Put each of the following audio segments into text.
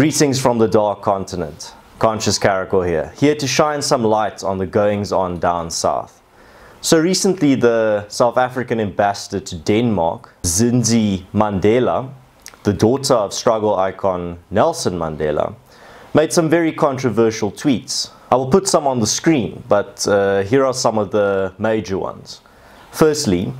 Greetings from the dark continent. Conscious Caracal here to shine some light on the goings on down south. So recently the South African ambassador to Denmark, Zindzi Mandela, the daughter of struggle icon Nelson Mandela, made some very controversial tweets. I will put some on the screen, but here are some of the major ones. Firstly,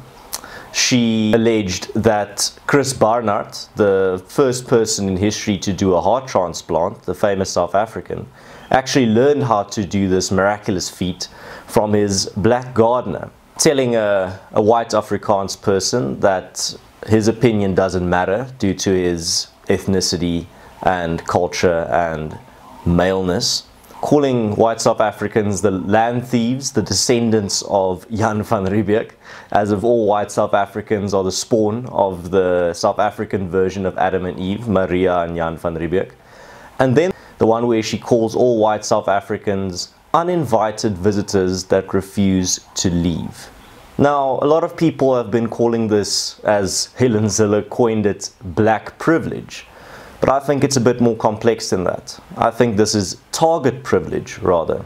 she alleged that Chris Barnard, the first person in history to do a heart transplant, the famous South African, actually learned how to do this miraculous feat from his black gardener, telling a white Afrikaans person that his opinion doesn't matter due to his ethnicity and culture and maleness, calling white South Africans the land thieves, the descendants of Jan van Riebeeck, as if all white South Africans are the spawn of the South African version of Adam and Eve, Maria and Jan van Riebeeck. And then the one where she calls all white South Africans uninvited visitors that refuse to leave. Now, a lot of people have been calling this, as Helen Zille coined it, black privilege. But I think it's a bit more complex than that. I think this is target privilege, rather.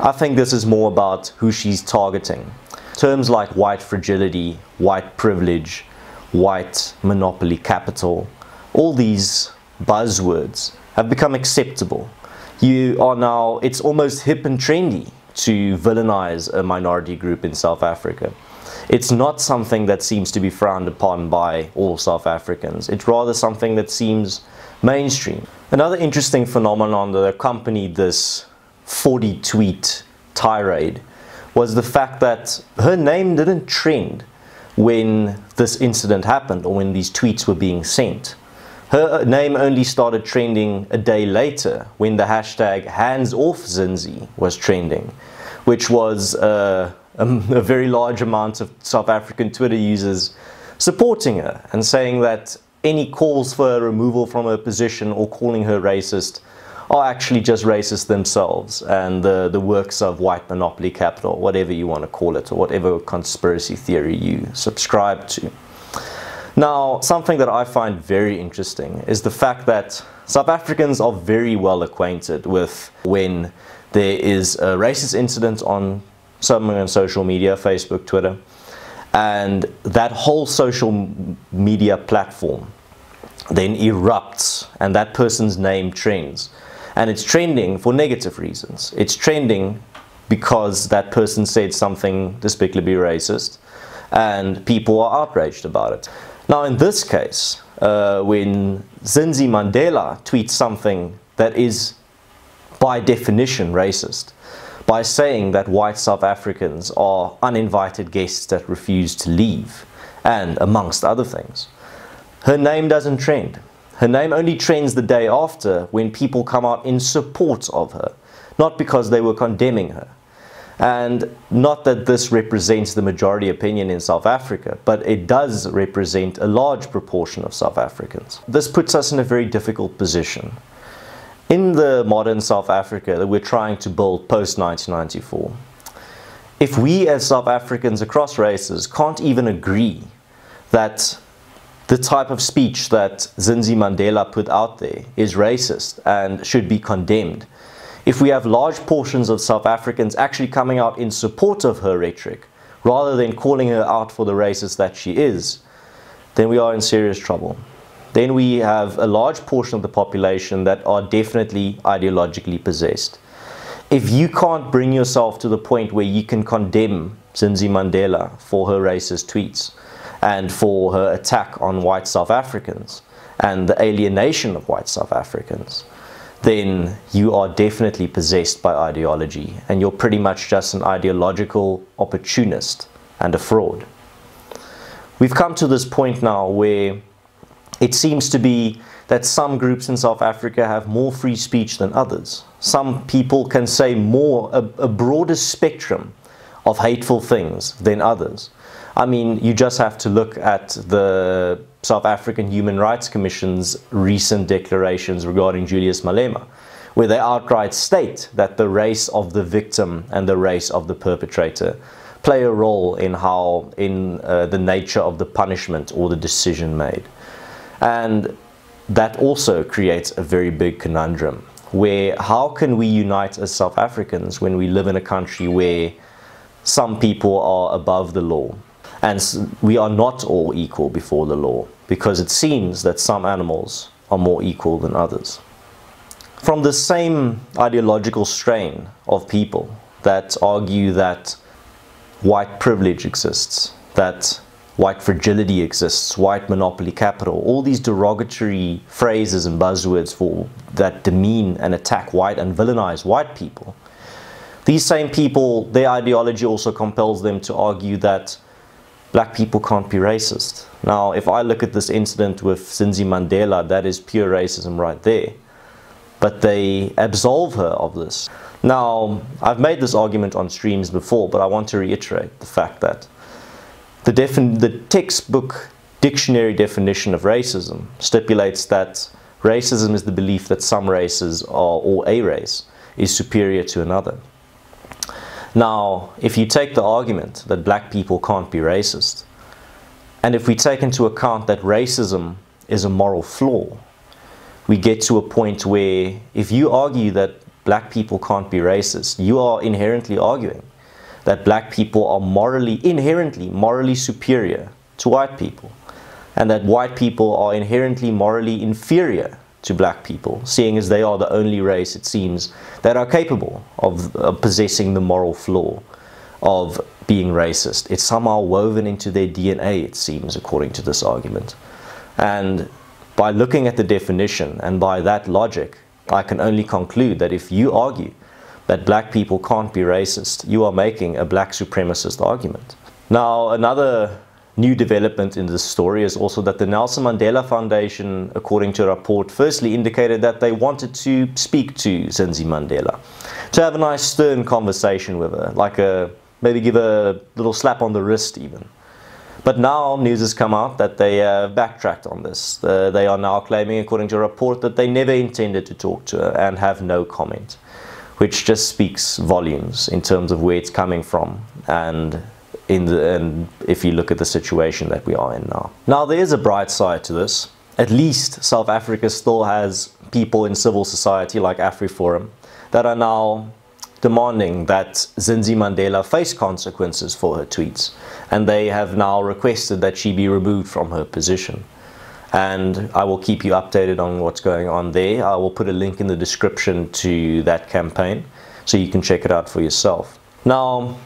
I think this is more about who she's targeting. Terms like white fragility, white privilege, white monopoly capital, all these buzzwords have become acceptable. You are now, it's almost hip and trendy to villainize a minority group in South Africa. It's not something that seems to be frowned upon by all South Africans. It's rather something that seems mainstream. Another interesting phenomenon that accompanied this 40-tweet tirade was the fact that her name didn't trend when this incident happened or when these tweets were being sent. Her name only started trending a day later when the hashtag #HandsOffZindzi was trending, which was a very large amount of South African Twitter users supporting her and saying that any calls for her removal from her position or calling her racist are actually just racist themselves and the works of white monopoly capital, whatever you want to call it, or whatever conspiracy theory you subscribe to. Now, something that I find very interesting is the fact that South Africans are very well acquainted with when there is a racist incident on something on social media, Facebook, Twitter, and that whole social media platform then erupts and that person's name trends. And it's trending for negative reasons. It's trending because that person said something despicably racist and people are outraged about it. Now in this case, when Zindzi Mandela tweets something that is by definition racist, by saying that white South Africans are uninvited guests that refuse to leave, and amongst other things, her name doesn't trend. Her name only trends the day after when people come out in support of her, not because they were condemning her. And not that this represents the majority opinion in South Africa, but it does represent a large proportion of South Africans. This puts us in a very difficult position. In the modern South Africa that we're trying to build post-1994, if we as South Africans across races can't even agree that the type of speech that Zindzi Mandela put out there is racist and should be condemned, if we have large portions of South Africans actually coming out in support of her rhetoric, rather than calling her out for the racist that she is, then we are in serious trouble. Then we have a large portion of the population that are definitely ideologically possessed. If you can't bring yourself to the point where you can condemn Zindzi Mandela for her racist tweets and for her attack on white South Africans and the alienation of white South Africans, then you are definitely possessed by ideology and you're pretty much just an ideological opportunist and a fraud. We've come to this point now where it seems to be that some groups in South Africa have more free speech than others. Some people can say more, a broader spectrum of hateful things than others. I mean, you just have to look at the South African Human Rights Commission's recent declarations regarding Julius Malema, where they outright state that the race of the victim and the race of the perpetrator play a role in how, in the nature of the punishment or the decision made. And that also creates a very big conundrum, where how can we unite as South Africans when we live in a country where some people are above the law and we are not all equal before the law, because it seems that some animals are more equal than others. From the same ideological strain of people that argue that white privilege exists, that white fragility exists, white monopoly capital, all these derogatory phrases and buzzwords for that demean and attack white and villainize white people. These same people, their ideology also compels them to argue that black people can't be racist. Now, if I look at this incident with Zindzi Mandela, that is pure racism right there. But they absolve her of this. Now, I've made this argument on streams before, but I want to reiterate the fact that the textbook dictionary definition of racism stipulates that racism is the belief that some races are, or a race is superior to another. Now, if you take the argument that black people can't be racist, and if we take into account that racism is a moral flaw, we get to a point where if you argue that black people can't be racist, you are inherently arguing that black people are inherently morally superior to white people, and that white people are inherently morally inferior to black people, seeing as they are the only race, it seems, that are capable of possessing the moral flaw of being racist. It's somehow woven into their DNA, it seems, according to this argument. And by looking at the definition and by that logic, I can only conclude that if you argue that black people can't be racist, you are making a black supremacist argument. Now, another new development in this story is also that the Nelson Mandela Foundation, according to a report, firstly indicated that they wanted to speak to Zindzi Mandela, to have a nice stern conversation with her, like maybe give a little slap on the wrist even. But now news has come out that they backtracked on this. They are now claiming, according to a report, that they never intended to talk to her and have no comment, which just speaks volumes in terms of where it's coming from and if you look at the situation that we are in now. Now, there is a bright side to this. At least South Africa still has people in civil society like AfriForum that are now demanding that Zindzi Mandela face consequences for her tweets, and they have now requested that she be removed from her position. And I will keep you updated on what's going on there. I will put a link in the description to that campaign so you can check it out for yourself. Now,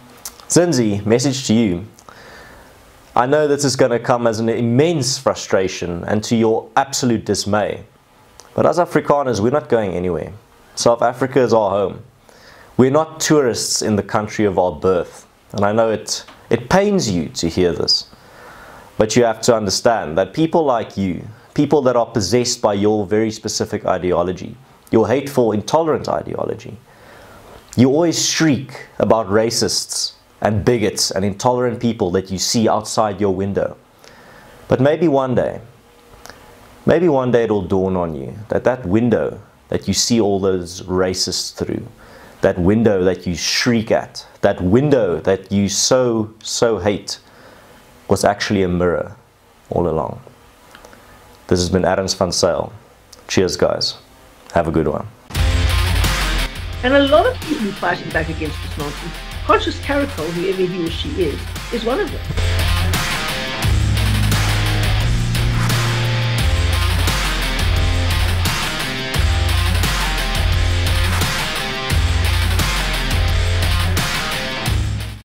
Zindzi, message to you. I know this is going to come as an immense frustration and to your absolute dismay, but as Afrikaners, we're not going anywhere. South Africa is our home. We're not tourists in the country of our birth, and I know it pains you to hear this, but you have to understand that people like you, people that are possessed by your very specific ideology, your hateful, intolerant ideology, you always shriek about racists and bigots and intolerant people that you see outside your window. But maybe one day it'll dawn on you that that window that you see all those racists through, that window that you shriek at, that window that you so hate, was actually a mirror all along. This has been Adams van Sail. Cheers, guys. Have a good one. And a lot of people are fighting back against this nonsense. Conscious Caracal, whoever he or she is one of them.